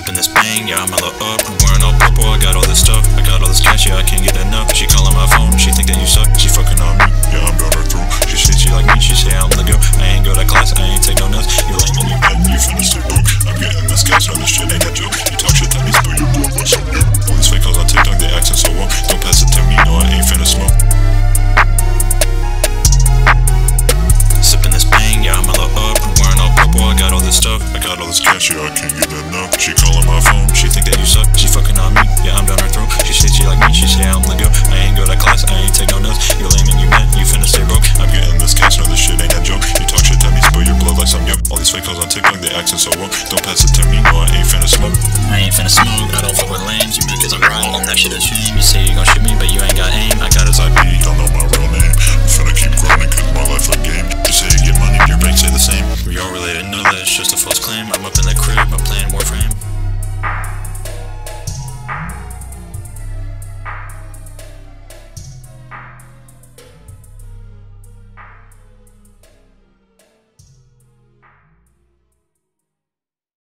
sipping this bang, yeah, I'ma look up. I'm wearing all purple, I got all this stuff, I got all this cash, yeah, I can't get enough. She calling my phone, she think that you suck, she fucking on me, yeah, I'm doing her through. She said she like me, she say I'm the girl. I ain't go to class, I ain't take no notes. You like me, you finna stay broke. I'm getting this cash, all this shit ain't a joke. You talk shit, that means through your boy, what's up, yo? All these fake hoes on TikTok, they acting so woke. Don't pass it to me, no, I ain't finna smoke. Sipping this bang, yeah, I'ma look up. I'm wearing all purple, I got all this stuff, I got all this cash, yeah, I can't get enough. She calling my phone, she think that you suck, she fucking on me, yeah, I'm down her throat. She said she like me, she say I'm the girl. I ain't go to class, I ain't take no notes. You lame and you mad, you finna stay broke. I'm getting this cash, no, this shit ain't a joke. You talk shit, that means spill your blood like some yoke. All these fake hoes on TikTok, they acting so woke. Don't pass it to me, no, I ain't finna smoke. I ain't finna smoke, I don't fuck with lames. You bitches, I'm right, all that shit is shame. You say you gon' shoot me, but you ain't got aim. I got his IP, don't know my real name. I'm finna keep grinding, cause my life a game. You say you get money, your bank say the same. We all related, know that it's just a false claim. I'm up in the crib, I'm playing Warframe.